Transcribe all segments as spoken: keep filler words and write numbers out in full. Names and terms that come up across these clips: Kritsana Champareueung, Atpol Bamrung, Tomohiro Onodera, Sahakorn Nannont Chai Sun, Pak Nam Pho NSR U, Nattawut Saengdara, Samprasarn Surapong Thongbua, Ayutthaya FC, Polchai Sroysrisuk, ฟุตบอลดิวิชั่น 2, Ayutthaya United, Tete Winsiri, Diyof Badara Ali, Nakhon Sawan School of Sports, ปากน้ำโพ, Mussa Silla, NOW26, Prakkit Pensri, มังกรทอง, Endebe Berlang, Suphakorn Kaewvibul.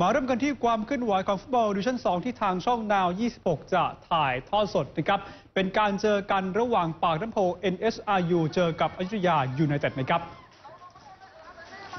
มาเริ่มกันที่ความเคลื่อนไหวของฟุตบอลดิวิชั่นสองที่ทางช่องนาวยี่สิบหกจะถ่ายทอดสดนะครับเป็นการเจอกันระหว่างปากน้ำโพ เอ็น เอส อาร์ ยู เจอกับอยุธยายูไนเต็ดนะครับ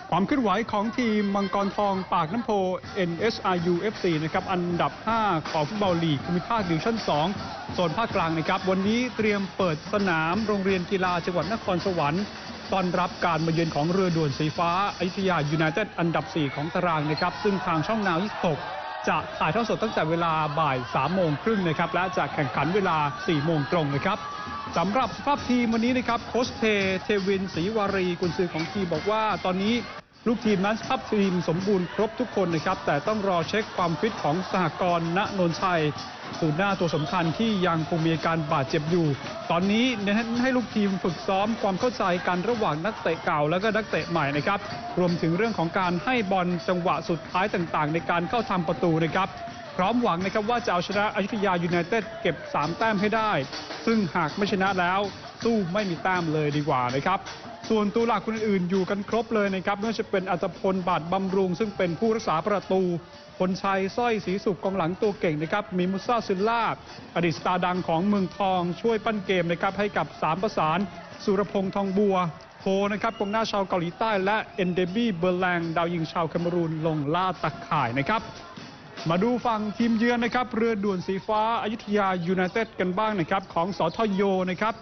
ความเคลื่อนไหวของทีมมังกรทองปากน้ำโพ เอ็น เอส อาร์ ยู เอฟ ซี นะครับอันดับห้าของฟุตบอลลีกภูมิภาคดิวิชั่นสองโซนภาคกลางนะครับวันนี้เตรียมเปิดสนามโรงเรียนกีฬาจังหวัดนครสวรรค์ต้อนรับการมาเยือนของเรือด่วนสีฟ้าอยุธยายูไนเต็ดอันดับสี่ของตารางนะครับซึ่งทางช่องนาวยี่สิบหกจะถ่ายทอดสดตั้งแต่เวลาบ่ายสามโมงครึ่งนะครับและจะแข่งขันเวลาสี่โมงตรงนะครับสำหรับสภาพทีมวันนี้นะครับโค้ชเทเทวินศรีวารีกุนซือของทีมบอกว่าตอนนี้ลูกทีมนั้นสภาพทีมสมบูรณ์ครบทุกคนนะครับแต่ต้องรอเช็คความฟิตของสหกรณ์ณนนท์ชัยศูนย์หน้าตัวสำคัญที่ยังคงมีอาการบาดเจ็บอยู่ตอนนี้เน้นให้ลูกทีมฝึกซ้อมความเข้าใจกันระหว่างนักเตะเก่าและก็นักเตะใหม่นะครับรวมถึงเรื่องของการให้บอลจังหวะสุดท้ายต่างๆในการเข้าทำประตูนะครับพร้อมหวังนะครับว่าจะเอาชนะอยุธยายูไนเต็ดเก็บสามแต้มให้ได้ซึ่งหากไม่ชนะแล้วสู้ไม่มีแต้มเลยดีกว่านะครับส่วนตัวหลักคนอื่นอยู่กันครบเลยนะครับไม่ว่าจะเป็นอัตพลบาทบำรุงซึ่งเป็นผู้รักษาประตูพลชัยสร้อยศรีสุขกองหลังตัวเก่งนะครับมีมุซ่าซิลล่าอดีตสตาร์ดังของเมืองทองช่วยปั้นเกมนะครับให้กับสามประสานสุรพงษ์ทองบัวโพนะครับกองหน้าชาวเกาหลีใต้และเอนเดบี้เบอร์แลงดาวยิงชาวแคเมรูนลงล่าตะข่ายนะครับมาดูฝั่งทีมเยือนนะครับเรือด่วนสีฟ้าอยุธยายูไนเต็ดกันบ้างนะครับของสทโยนะครับ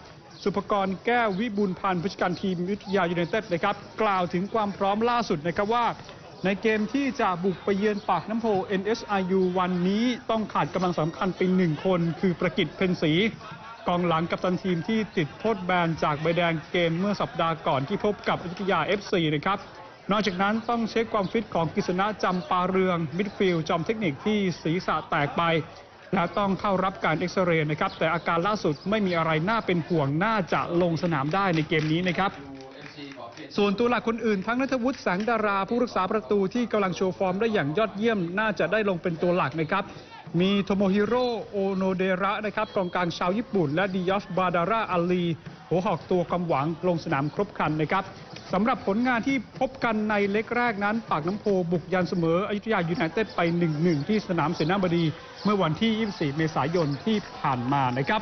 สุภกรแก้ววิบูลพันธ์ผู้จัดการทีมอยุธยายูไนเต็ดนะครับกล่าวถึงความพร้อมล่าสุดนะครับว่าในเกมที่จะบุกไปเยือนปากน้ำโพ เอ็น เอส อาร์ ยู วันนี้ต้องขาดกำลังสำคัญเป็นหนึ่งคนคือประกิตเพ็ญศรีกองหลังกัปตันทีมที่ติดโทษแบนจากใบแดงเกมเมื่อสัปดาห์ก่อนที่พบกับอยุธยา เอฟ ซี นะครับนอกจากนั้นต้องเช็คความฟิตของกฤษณะจำปาเรืองมิดฟิลด์จอมเทคนิคที่ศีรษะแตกไปและต้องเข้ารับการเอ็กซเรย์นะครับแต่อาการล่าสุดไม่มีอะไรน่าเป็นห่วงน่าจะลงสนามได้ในเกมนี้นะครับส่วนตัวหลักคนอื่นทั้งณัฐวุฒิ แสงดาราผู้รักษาประตูที่กำลังโชว์ฟอร์มได้อย่างยอดเยี่ยมน่าจะได้ลงเป็นตัวหลักนะครับมีโทโมฮิโร่โอโนเดระนะครับกองกลางชาวญี่ปุ่นและดิยอฟบาดาร่าอาลีหัวหอกตัวความหวังลงสนามครบครันนะครับสำหรับผลงานที่พบกันในเล็กแรกนั้นปากน้ำโพบุกยันเสมออยุธยายูไนเต็ดไป หนึ่งหนึ่ง ที่สนามเสนาบดีเมื่อวันที่ยี่สิบสี่เมษายนที่ผ่านมานะครับ